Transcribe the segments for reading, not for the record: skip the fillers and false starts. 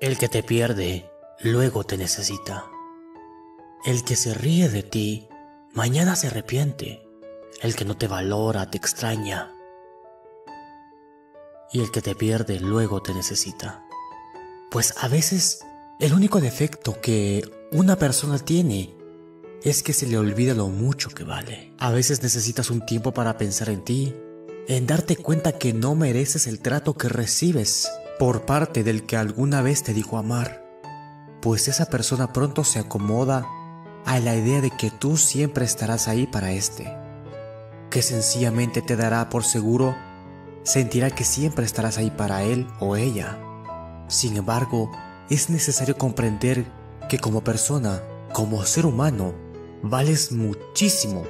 El que te pierde, luego te necesita. El que se ríe de ti, mañana se arrepiente. El que no te valora, te extraña. Y el que te pierde, luego te necesita. Pues a veces, el único defecto que una persona tiene es que se le olvida lo mucho que vale. A veces necesitas un tiempo para pensar en ti, en darte cuenta que no mereces el trato que recibes por parte del que alguna vez te dijo amar. Pues esa persona pronto se acomoda a la idea de que tú siempre estarás ahí para éste, que sencillamente te dará por seguro, sentirá que siempre estarás ahí para él o ella. Sin embargo, es necesario comprender que como persona, como ser humano, vales muchísimo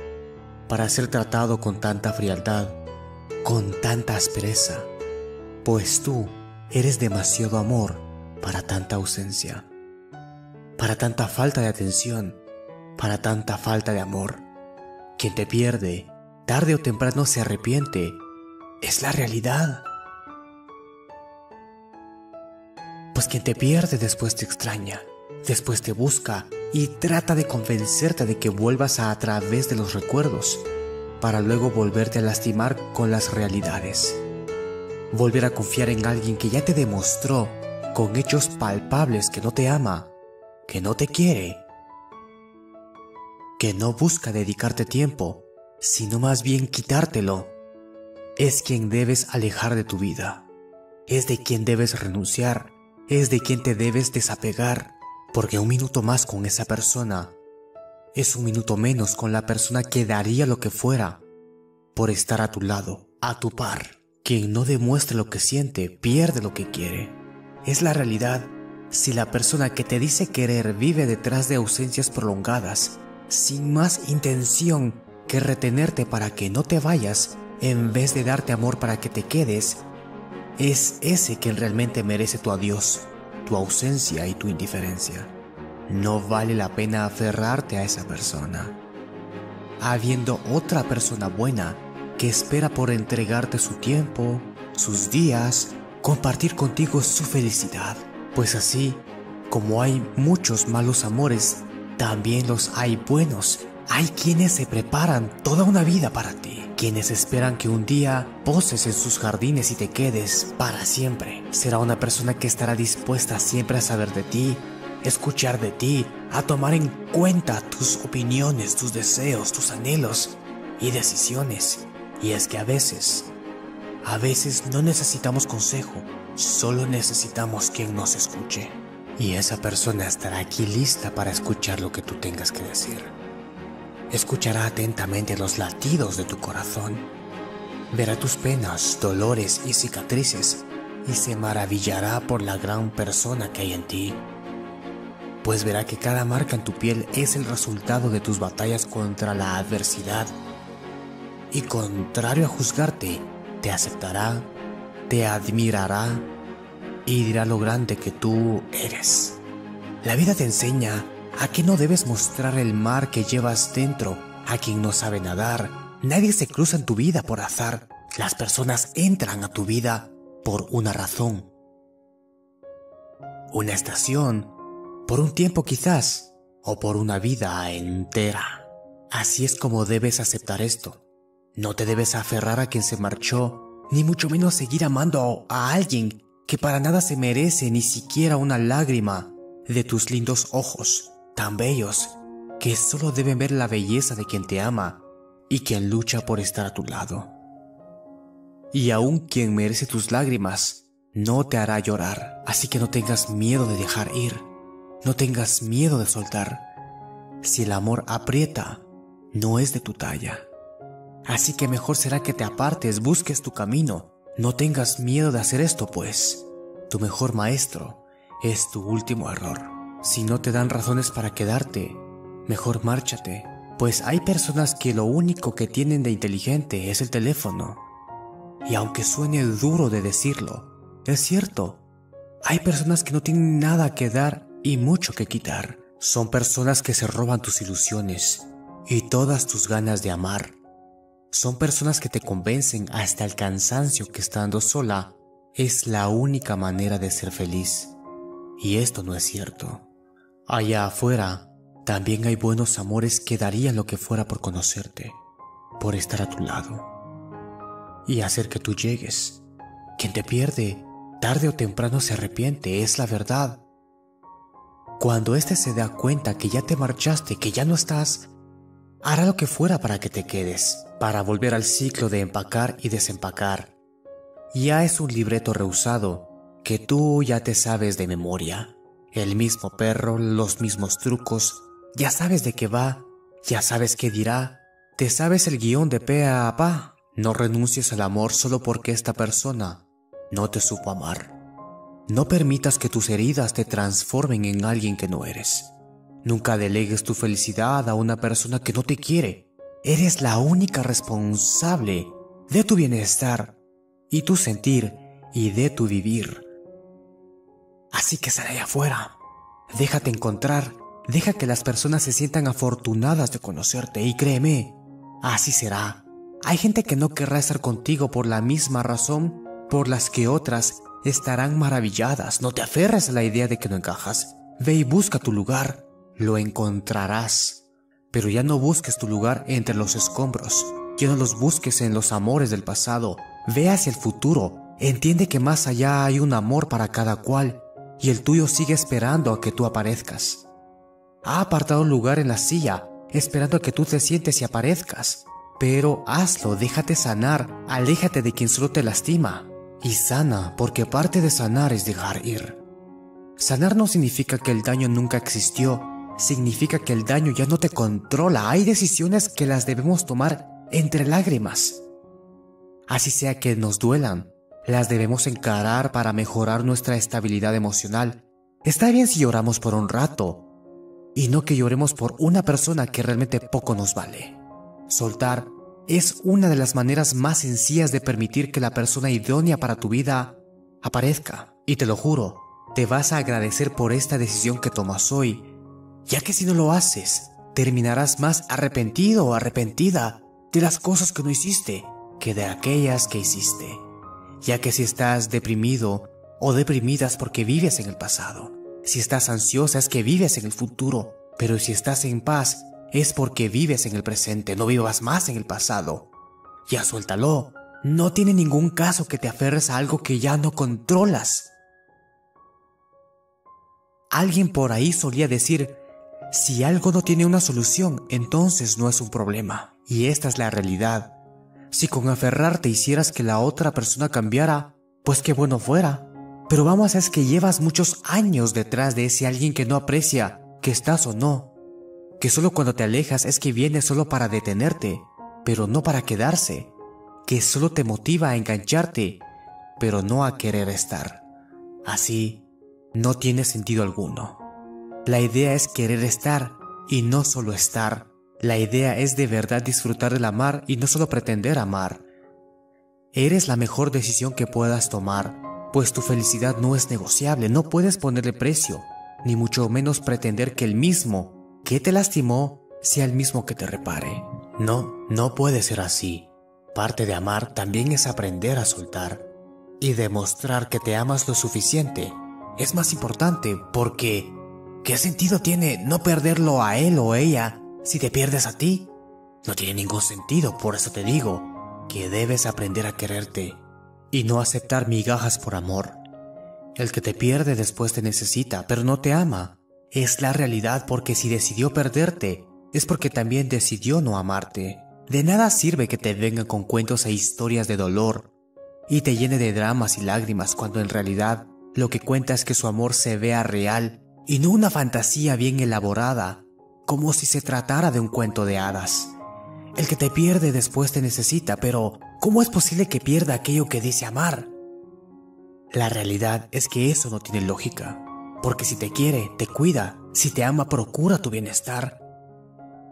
para ser tratado con tanta frialdad, con tanta aspereza, pues tú eres demasiado amor para tanta ausencia, para tanta falta de atención, para tanta falta de amor. Quien te pierde, tarde o temprano se arrepiente. Es la realidad. Pues quien te pierde después te extraña, después te busca y trata de convencerte de que vuelvas a través de los recuerdos, para luego volverte a lastimar con las realidades. Volver a confiar en alguien que ya te demostró con hechos palpables que no te ama, que no te quiere, que no busca dedicarte tiempo, sino más bien quitártelo. Es quien debes alejar de tu vida, es de quien debes renunciar, es de quien te debes desapegar, porque un minuto más con esa persona es un minuto menos con la persona que daría lo que fuera por estar a tu lado, a tu par. Quien no demuestre lo que siente, pierde lo que quiere. Es la realidad. Si la persona que te dice querer vive detrás de ausencias prolongadas, sin más intención que retenerte para que no te vayas, en vez de darte amor para que te quedes, es ese quien realmente merece tu adiós, tu ausencia y tu indiferencia. No vale la pena aferrarte a esa persona, habiendo otra persona buena que espera por entregarte su tiempo, sus días, compartir contigo su felicidad. Pues así, como hay muchos malos amores, también los hay buenos. Hay quienes se preparan toda una vida para ti, quienes esperan que un día poses en sus jardines y te quedes para siempre. Será una persona que estará dispuesta siempre a saber de ti, escuchar de ti, a tomar en cuenta tus opiniones, tus deseos, tus anhelos y decisiones. Y es que a veces no necesitamos consejo, solo necesitamos quien nos escuche. Y esa persona estará aquí lista para escuchar lo que tú tengas que decir. Escuchará atentamente los latidos de tu corazón, verá tus penas, dolores y cicatrices, y se maravillará por la gran persona que hay en ti. Pues verá que cada marca en tu piel es el resultado de tus batallas contra la adversidad. Y contrario a juzgarte, te aceptará, te admirará y dirá lo grande que tú eres. La vida te enseña ¿a qué no debes mostrar el mar que llevas dentro? A quien no sabe nadar. Nadie se cruza en tu vida por azar. Las personas entran a tu vida por una razón, una estación, por un tiempo quizás, o por una vida entera. Así es como debes aceptar esto. No te debes aferrar a quien se marchó, ni mucho menos seguir amando a alguien que para nada se merece ni siquiera una lágrima de tus lindos ojos, tan bellos que solo deben ver la belleza de quien te ama y quien lucha por estar a tu lado. Y aún quien merece tus lágrimas no te hará llorar, así que no tengas miedo de dejar ir, no tengas miedo de soltar. Si el amor aprieta, no es de tu talla, así que mejor será que te apartes, busques tu camino. No tengas miedo de hacer esto, pues tu mejor maestro es tu último error. Si no te dan razones para quedarte, mejor márchate. Pues hay personas que lo único que tienen de inteligente es el teléfono. Y aunque suene duro de decirlo, es cierto. Hay personas que no tienen nada que dar y mucho que quitar. Son personas que se roban tus ilusiones y todas tus ganas de amar. Son personas que te convencen hasta el cansancio que estando sola es la única manera de ser feliz y esto no es cierto. Allá afuera también hay buenos amores que darían lo que fuera por conocerte, por estar a tu lado y hacer que tú llegues. Quien te pierde, tarde o temprano se arrepiente, es la verdad. Cuando éste se da cuenta que ya te marchaste, que ya no estás, hará lo que fuera para que te quedes, para volver al ciclo de empacar y desempacar. Ya es un libreto rehusado que tú ya te sabes de memoria. El mismo perro, los mismos trucos, ya sabes de qué va, ya sabes qué dirá, te sabes el guión de pe a pa. No renuncies al amor solo porque esta persona no te supo amar. No permitas que tus heridas te transformen en alguien que no eres. Nunca delegues tu felicidad a una persona que no te quiere. Eres la única responsable de tu bienestar y tu sentir y de tu vivir. Así que sal allá afuera. Déjate encontrar. Deja que las personas se sientan afortunadas de conocerte y créeme, así será. Hay gente que no querrá estar contigo por la misma razón por las que otras estarán maravilladas. No te aferres a la idea de que no encajas. Ve y busca tu lugar. Lo encontrarás. Pero ya no busques tu lugar entre los escombros. Ya no los busques en los amores del pasado. Ve hacia el futuro. Entiende que más allá hay un amor para cada cual. Y el tuyo sigue esperando a que tú aparezcas. Ha apartado un lugar en la silla, esperando a que tú te sientes y aparezcas. Pero hazlo, déjate sanar. Aléjate de quien solo te lastima. Y sana, porque parte de sanar es dejar ir. Sanar no significa que el daño nunca existió, significa que el daño ya no te controla. Hay decisiones que las debemos tomar entre lágrimas. Así sea que nos duelan, las debemos encarar para mejorar nuestra estabilidad emocional. Está bien si lloramos por un rato, y no que lloremos por una persona que realmente poco nos vale. Soltar es una de las maneras más sencillas de permitir que la persona idónea para tu vida aparezca. Y te lo juro, te vas a agradecer por esta decisión que tomas hoy, ya que si no lo haces, terminarás más arrepentido o arrepentida de las cosas que no hiciste que de aquellas que hiciste, ya que si estás deprimido o deprimidas porque vives en el pasado, si estás ansiosa es que vives en el futuro, pero si estás en paz, es porque vives en el presente, no vivas más en el pasado. Ya suéltalo. No tiene ningún caso que te aferres a algo que ya no controlas. Alguien por ahí solía decir, si algo no tiene una solución, entonces no es un problema. Y esta es la realidad. Si con aferrarte hicieras que la otra persona cambiara, pues qué bueno fuera. Pero vamos, es que llevas muchos años detrás de ese alguien que no aprecia que estás o no. Que solo cuando te alejas es que viene solo para detenerte, pero no para quedarse. Que solo te motiva a engancharte, pero no a querer estar. Así, no tiene sentido alguno. La idea es querer estar y no solo estar. La idea es de verdad disfrutar del amar y no solo pretender amar. Eres la mejor decisión que puedas tomar, pues tu felicidad no es negociable, no puedes ponerle precio, ni mucho menos pretender que el mismo que te lastimó sea el mismo que te repare. No, no puede ser así. Parte de amar también es aprender a soltar y demostrar que te amas lo suficiente. Es más importante porque ¿qué sentido tiene no perderlo a él o ella si te pierdes a ti? No tiene ningún sentido, por eso te digo que debes aprender a quererte y no aceptar migajas por amor. El que te pierde después te necesita, pero no te ama. Es la realidad, porque si decidió perderte, es porque también decidió no amarte. De nada sirve que te vengan con cuentos e historias de dolor y te llene de dramas y lágrimas cuando en realidad lo que cuenta es que su amor se vea real y no una fantasía bien elaborada, como si se tratara de un cuento de hadas. El que te pierde después te necesita, pero ¿cómo es posible que pierda aquello que dice amar? La realidad es que eso no tiene lógica. Porque si te quiere, te cuida. Si te ama, procura tu bienestar.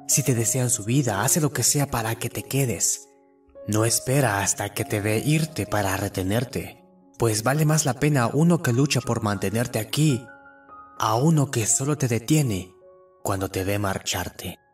Si te desean su vida, hace lo que sea para que te quedes. No espera hasta que te ve irte para retenerte. Pues vale más la pena uno que lucha por mantenerte aquí, a uno que solo te detiene cuando te ve marcharte.